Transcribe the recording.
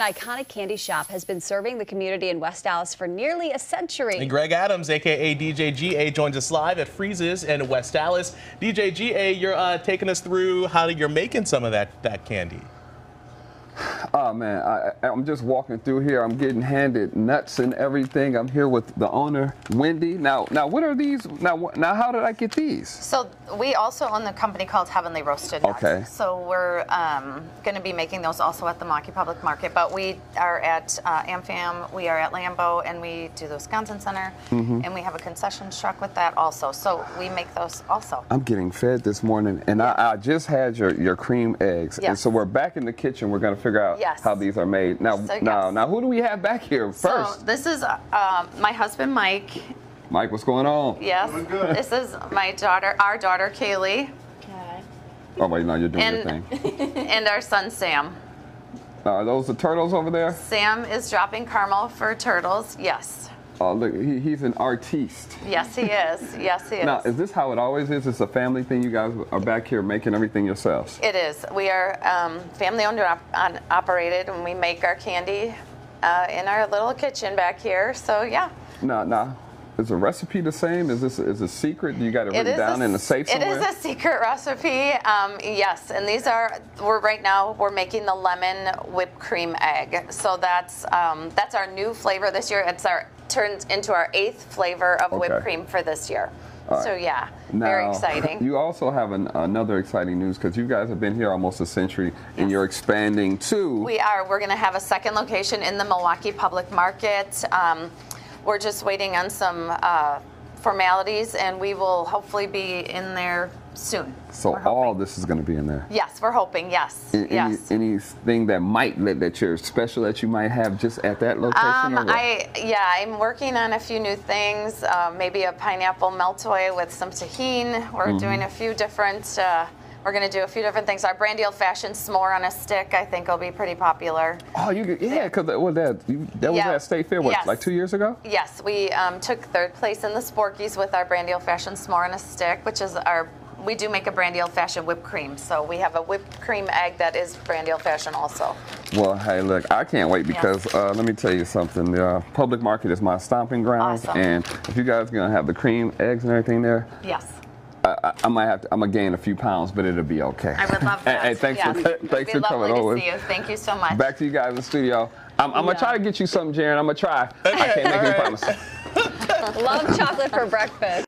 An iconic candy shop has been serving the community in West Allis for nearly a century. And Greg Adams, a.k.a. DJGA, joins us live at Freese's in West Allis. DJGA, you're taking us through how you're making some of that candy. Oh, man, I'm just walking through here. I'm getting handed nuts and everything. I'm here with the owner, Wendy. Now, what are these? Now, how did I get these? So we also own the company called Heavenly Roasted Nuts. Okay. So we're going to be making those also at the Maki Public Market, but we are at AmFam, we are at Lambeau, and we do the Wisconsin Center, and we have a concession truck with that also. So we make those also. I'm getting fed this morning, and yeah. I just had your cream eggs, yes. And so we're back in the kitchen. We're going to figure out yes. how these are made. Now, who do we have back here first? So this is my husband, Mike. Mike, what's going on? Yes. Good. This is my daughter, our daughter, Kaylee. Okay. Oh, wait, no, you're doing your thing. And our son, Sam. Are those the turtles over there? Sam is dropping caramel for turtles, yes. Oh, look, he's an artiste. Yes, he is. Yes, he is. Now, is this how it always is? It's a family thing? You guys are back here making everything yourselves? It is. We are family-owned and operated, and we make our candy in our little kitchen back here. So, yeah. No. Is the recipe the same? Is this a secret? You got it written down in a safe somewhere? It is a secret recipe, yes. And these are, right now we're making the lemon whipped cream egg. So that's our new flavor this year. It's turns into our 8th flavor of whipped cream for this year. Right. So yeah, now, very exciting. You also have another exciting news because you guys have been here almost a century and you're expanding too. We are. We're going to have a second location in the Milwaukee Public Market. We're just waiting on some formalities, and we will hopefully be in there soon. So all this is going to be in there? Yes, we're hoping, yes. Anything that you're special that you might have just at that location? I'm working on a few new things, maybe a pineapple melt-away with some tahini. We're doing a few different... We're going to do a few different things. Our brandy old-fashioned s'more on a stick, I think, will be pretty popular. Oh, because that was at State Fair, like 2 years ago? Yes, we took 3rd place in the Sporkies with our brandy old-fashioned s'more on a stick, which is we do make a brandy old-fashioned whipped cream, so we have a whipped cream egg that is brandy old-fashioned also. Well, hey, look, I can't wait because let me tell you something. The public market is my stomping grounds, and if you guys are going to have the cream, eggs, and everything there, yes. I might have to. I'm gonna gain a few pounds, but it'll be okay. I would love that. Hey, thanks for coming over. It'd be lovely to see you. Thank you so much. Back to you guys in the studio. I'm gonna try to get you something, Jaren. I'm gonna try. I can't make any promises. Love chocolate for breakfast.